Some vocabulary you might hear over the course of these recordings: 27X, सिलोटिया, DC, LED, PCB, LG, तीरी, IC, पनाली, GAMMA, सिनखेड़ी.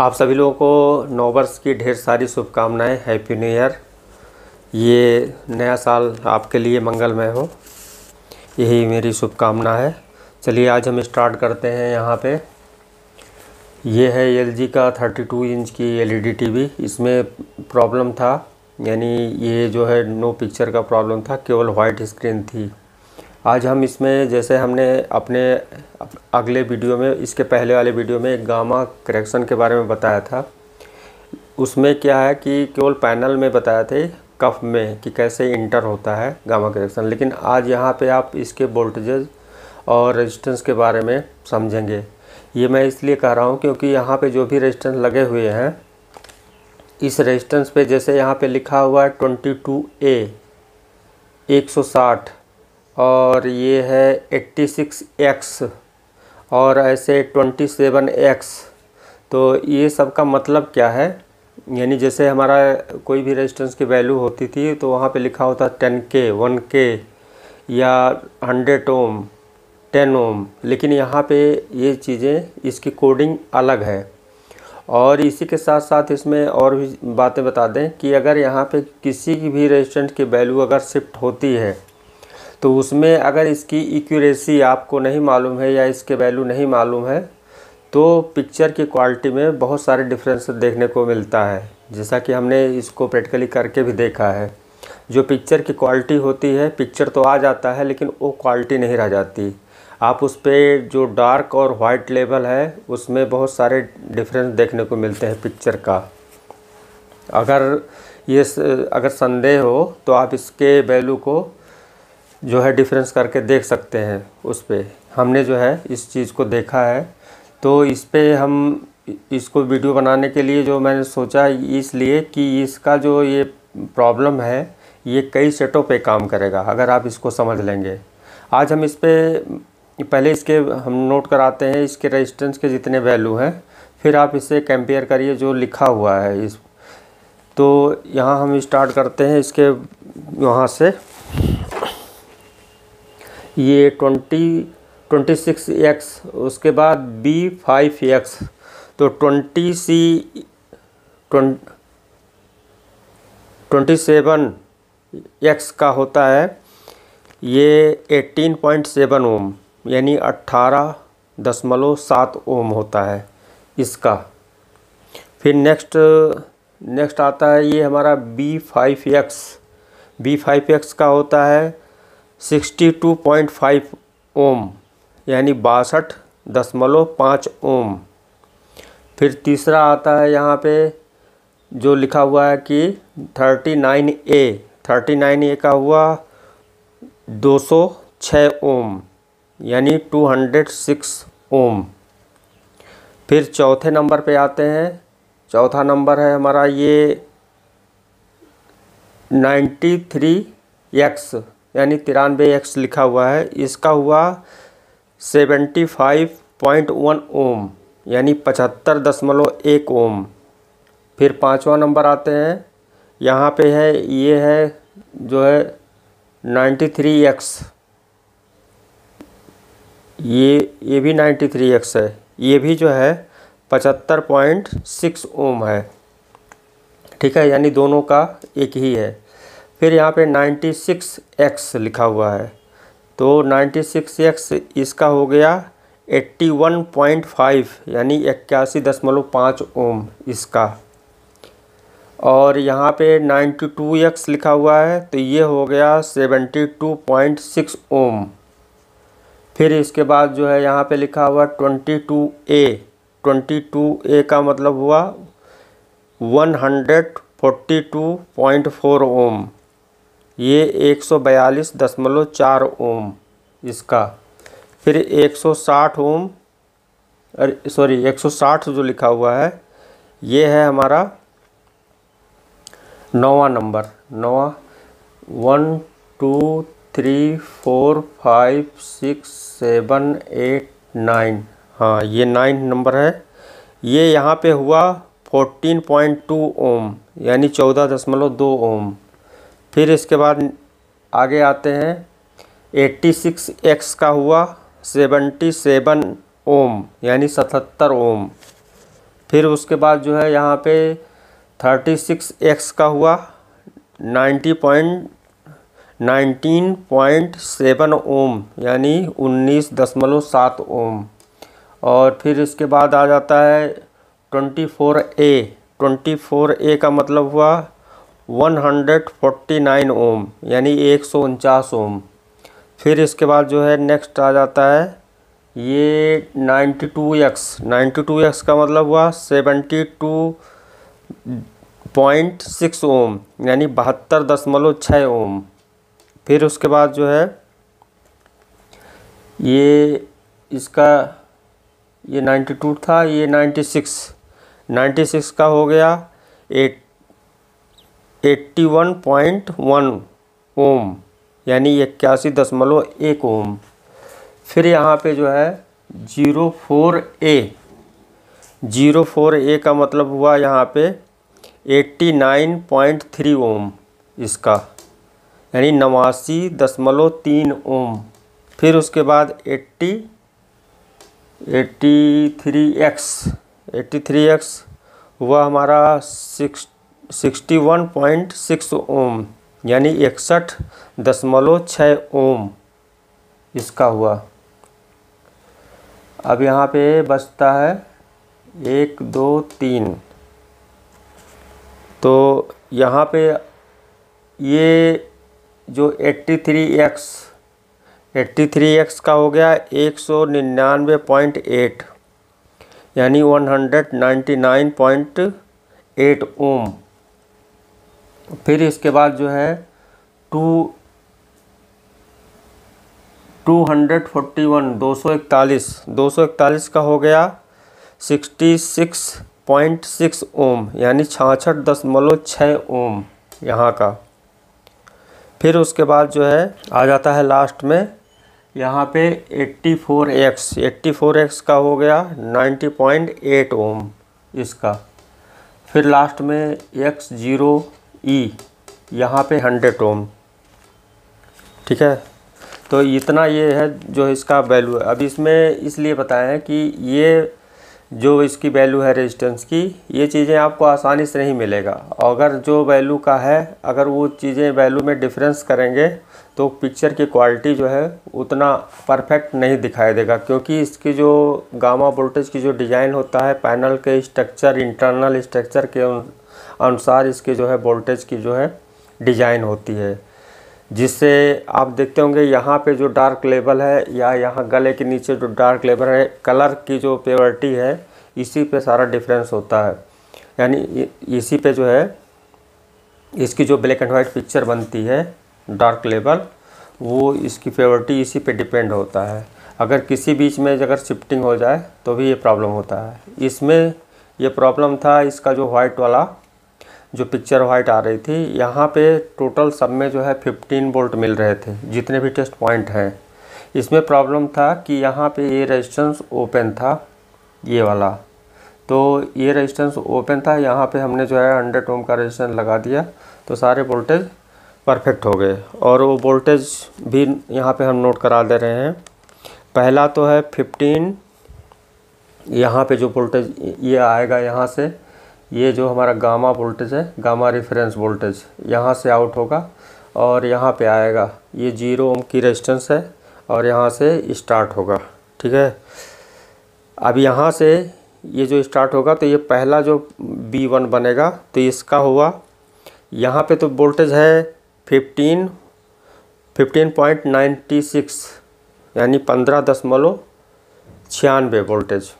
आप सभी लोगों को नववर्ष की ढेर सारी शुभकामनाएं। Happy new year. ये नया साल आपके लिए मंगलमय हो, यही मेरी शुभकामना है। चलिए आज हम स्टार्ट करते हैं। यहाँ पे ये है LG का 32 इंच की LED टीवी। इसमें प्रॉब्लम था, यानी ये जो है नो पिक्चर का प्रॉब्लम था, केवल वाइट स्क्रीन थी। आज हम इसमें, जैसे हमने अपने अगले वीडियो में, इसके पहले वाले वीडियो में एक गामा करेक्शन के बारे में बताया था। उसमें क्या है कि केवल पैनल में बताया थे, कफ में, कि कैसे इंटर होता है गामा करेक्शन। लेकिन आज यहाँ पे आप इसके वोल्टेजेस और रेजिस्टेंस के बारे में समझेंगे। ये मैं इसलिए कह रहा हूँ क्योंकि यहाँ पे जो भी रेजिस्टेंस लगे हुए हैं, इस रेजिस्टेंस पे जैसे यहाँ पे लिखा हुआ है 22A 160 और ये है 86X और ऐसे 27X। तो ये सब का मतलब क्या है, यानी जैसे हमारा कोई भी रेजिस्टेंस की वैल्यू होती थी तो वहाँ पे लिखा होता 10K 1K या 100 ओम 10 ओम। लेकिन यहाँ पे ये चीज़ें, इसकी कोडिंग अलग है। और इसी के साथ साथ इसमें और भी बातें बता दें कि अगर यहाँ पे किसी की भी रेजिस्टेंस की वैल्यू अगर शिफ्ट होती है तो उसमें अगर इसकी एक्यूरेसी आपको नहीं मालूम है या इसके वैल्यू नहीं मालूम है तो पिक्चर की क्वालिटी में बहुत सारे डिफरेंस देखने को मिलता है, जैसा कि हमने इसको प्रैक्टिकली करके भी देखा है। जो पिक्चर की क्वालिटी होती है, पिक्चर तो आ जाता है लेकिन वो क्वालिटी नहीं रह जाती। आप उस पर जो डार्क और वाइट लेवल है उसमें बहुत सारे डिफरेंस देखने को मिलते हैं पिक्चर का। अगर संदेह हो तो आप इसके वैल्यू को जो है डिफरेंस करके देख सकते हैं। उस पर हमने जो है इस चीज़ को देखा है। तो इस पर हम इसको वीडियो बनाने के लिए जो मैंने सोचा, इसलिए कि इसका जो ये प्रॉब्लम है ये कई सेटों पे काम करेगा अगर आप इसको समझ लेंगे। आज हम इस पर पहले इसके हम नोट कराते हैं, इसके रेजिस्टेंस के जितने वैल्यू हैं, फिर आप इसे कंपेयर करिए जो लिखा हुआ है। इस तो यहाँ हम स्टार्ट करते हैं इसके वहाँ से। ये 26X, उसके बाद B5X, तो 27X का होता है ये 18.7 ओम यानी 18.7 ओम होता है इसका। फिर नेक्स्ट आता है ये हमारा B5X। B5X का होता है 62.5 ओम यानी 62.5 ओम। फिर तीसरा आता है यहाँ पे जो लिखा हुआ है कि 39A का हुआ 206 ओम यानी 206 ओम। फिर चौथे नंबर पे आते हैं, चौथा नंबर है हमारा ये 93X यानी 93X लिखा हुआ है। इसका हुआ 75.1 ओम यानी 75.1 ओम। फिर पांचवा नंबर आते हैं, यहाँ पे है ये है जो है 93X। ये भी 93X है, ये भी जो है 75.6 ओम है, ठीक है, यानी दोनों का एक ही है। फिर यहाँ पे 96X लिखा हुआ है, तो 96X इसका हो गया 81.5 यानी 81.5 ओम इसका। और यहाँ पे 92X लिखा हुआ है तो ये हो गया 72.6 ओम। फिर इसके बाद जो है यहाँ पे लिखा हुआ 22A का मतलब हुआ 142.4 ओम, ये 142.4 ओम इसका। फिर 160 ओम, अरे सॉरी 160 जो लिखा हुआ है ये है हमारा नौवा नंबर 1 2 3 4 5 6 7 8 9, हाँ ये 9 नंबर है। ये यहाँ पे हुआ 14.2 ओम यानी 14.2 ओम। फिर इसके बाद आगे आते हैं 86X का हुआ 77 ओम यानी 77 ओम। फिर उसके बाद जो है यहाँ पे 36x का हुआ 19.7 ओम यानी 19.7 ओम। और फिर इसके बाद आ जाता है 24a। 24a का मतलब हुआ 149 ओम यानी 149 ओम। फिर इसके बाद जो है नेक्स्ट आ जाता है ये 92x। 92x का मतलब हुआ 72.6 ओम यानी 72.6 ओम। फिर उसके बाद जो है ये इसका ये 92 था, ये 96 का हो गया 81.1 ओम यानी 81.1 ओम। फिर यहाँ पे जो है 04A का मतलब हुआ यहाँ पे 89.3 ओम इसका यानी 89.3 ओम। फिर उसके बाद 83X हुआ हमारा 61.6 ओम यानी 61.6 ओम इसका हुआ। अब यहाँ पे बचता है 1 2 3, तो यहाँ पे ये जो 83X का हो गया 199.8 यानी 199.8 ओम। फिर इसके बाद जो है 241 का हो गया 66.6 ओम यानी 66.6 ओम यहाँ का। फिर उसके बाद जो है आ जाता है लास्ट में यहाँ पे 84X का हो गया 90.8 ओम इसका। फिर लास्ट में X0E यहाँ पे 100 ओम। ठीक है, तो इतना ये है जो इसका वैल्यू है। अब इसमें इसलिए बताया है कि ये जो इसकी वैल्यू है रेजिस्टेंस की, ये चीज़ें आपको आसानी से नहीं मिलेगा। अगर जो वैल्यू का है, अगर वो चीज़ें वैल्यू में डिफरेंस करेंगे तो पिक्चर की क्वालिटी जो है उतना परफेक्ट नहीं दिखाई देगा, क्योंकि इसकी जो गामा वोल्टेज की जो डिज़ाइन होता है पैनल के स्ट्रक्चर, इंटरनल स्ट्रक्चर के अनुसार इसकी जो है वोल्टेज की जो है डिज़ाइन होती है, जिससे आप देखते होंगे यहाँ पे जो डार्क लेवल है या यहाँ गले के नीचे जो डार्क लेवल है, कलर की जो प्योरिटी है, इसी पे सारा डिफरेंस होता है। यानी इसी पे जो है इसकी जो ब्लैक एंड वाइट पिक्चर बनती है डार्क लेवल, वो इसकी प्योरिटी इसी पे डिपेंड होता है। अगर किसी बीच में अगर शिफ्टिंग हो जाए तो भी ये प्रॉब्लम होता है। इसमें ये प्रॉब्लम था, इसका जो वाइट वाला जो पिक्चर वाइट आ रही थी, यहाँ पे टोटल सब में जो है 15 वोल्ट मिल रहे थे जितने भी टेस्ट पॉइंट हैं। इसमें प्रॉब्लम था कि यहाँ पे ये रेजिस्टेंस ओपन था, ये वाला, तो ये रेजिस्टेंस ओपन था, यहाँ पे हमने जो है 100 ओम का रेजिस्टेंस लगा दिया तो सारे वोल्टेज परफेक्ट हो गए। और वो वोल्टेज भी यहाँ पे हम नोट करा दे रहे हैं। पहला तो है 15, यहाँ पर जो वोल्टेज ये आएगा यहाँ से, ये जो हमारा गामा वोल्टेज है, गामा रेफरेंस वोल्टेज यहाँ से आउट होगा और यहाँ पे आएगा, ये 0 ओम की रेजिस्टेंस है और यहाँ से स्टार्ट होगा। ठीक है, अब यहाँ से ये जो स्टार्ट होगा तो ये पहला जो B1 बनेगा, तो इसका हुआ यहाँ पे तो वोल्टेज है 15.96 यानी 15.96 वोल्टेज।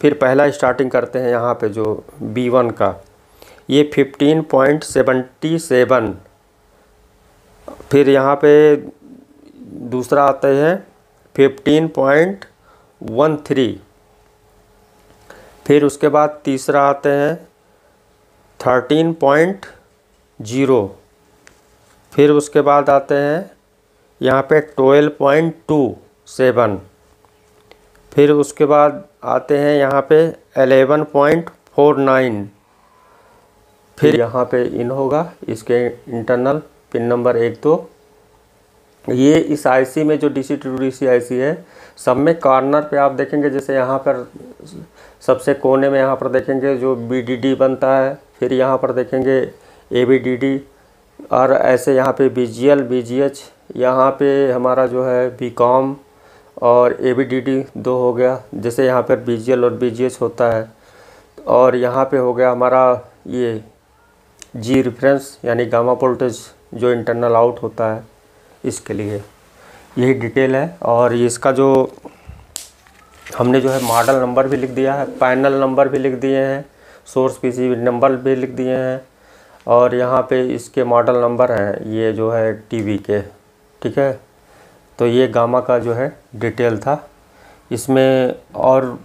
फिर पहला स्टार्टिंग करते हैं यहाँ पे जो B1 का, ये 15.77। फिर यहाँ पे दूसरा आता है 15.13। फिर उसके बाद तीसरा आते हैं 13.0। फिर उसके बाद आते हैं यहाँ पे 12.27। फिर उसके बाद आते हैं यहाँ पे 11.49। फिर यहाँ पे इन होगा इसके इंटरनल पिन नंबर 1 2। ये इस आईसी में जो DC to DC IC है, सब में कॉर्नर पे आप देखेंगे, जैसे यहाँ पर सबसे कोने में यहाँ पर देखेंगे जो BDD बनता है, फिर यहाँ पर देखेंगे ABDD और ऐसे यहाँ पे BGL, BGH, यहाँ पे हमारा जो है BCom और ABDD दो हो गया। जैसे यहाँ पर BGL और BGH होता है और यहाँ पे हो गया हमारा ये G रेफरेंस यानी गामा वोल्टेज जो इंटरनल आउट होता है। इसके लिए यही डिटेल है और इसका जो हमने जो है मॉडल नंबर भी लिख दिया है, पैनल नंबर भी लिख दिए हैं, सोर्स PCB नंबर भी लिख दिए हैं और यहाँ पे इसके मॉडल नंबर हैं ये जो है टीवी के। ठीक है, तो ये गामा का जो है डिटेल था। इसमें और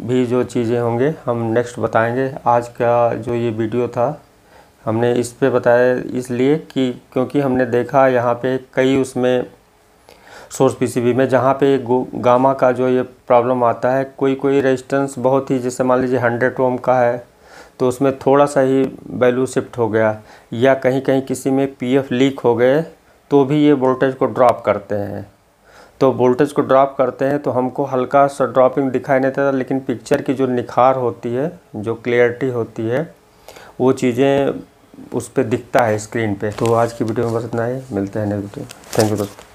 भी जो चीज़ें होंगे हम नेक्स्ट बताएंगे। आज का जो ये वीडियो था हमने इस पे बताया इसलिए कि क्योंकि हमने देखा यहाँ पे कई उसमें सोर्स PCB में जहाँ पे गामा का जो ये प्रॉब्लम आता है, कोई रेजिस्टेंस बहुत ही जैसे मान लीजिए 100 ओम का है तो उसमें थोड़ा सा ही वैल्यू शिफ्ट हो गया या कहीं कहीं किसी में PF लीक हो गए तो भी ये वोल्टेज को ड्रॉप करते हैं। तो वोल्टेज को ड्रॉप करते हैं तो हमको हल्का सा ड्रॉपिंग दिखाई नहीं देता, लेकिन पिक्चर की जो निखार होती है, जो क्लियरिटी होती है, वो चीज़ें उस पर दिखता है स्क्रीन पे। तो आज की वीडियो में बस इतना ही, है। मिलते हैं नेक्स्ट वीडियो। थैंक यू दोस्तों।